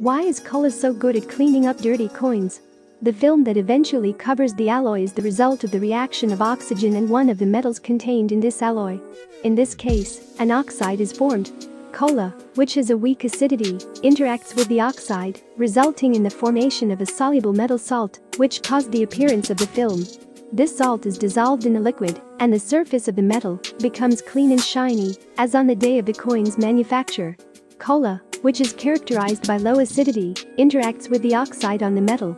Why is Kola so good at cleaning up dirty coins? The film that eventually covers the alloy is the result of the reaction of oxygen and one of the metals contained in this alloy. In this case, an oxide is formed. Kola, which has a weak acidity, interacts with the oxide, resulting in the formation of a soluble metal salt, which caused the appearance of the film. This salt is dissolved in a liquid, and the surface of the metal becomes clean and shiny, as on the day of the coin's manufacture. Kola, which is characterized by low acidity, interacts with the oxide on the metal,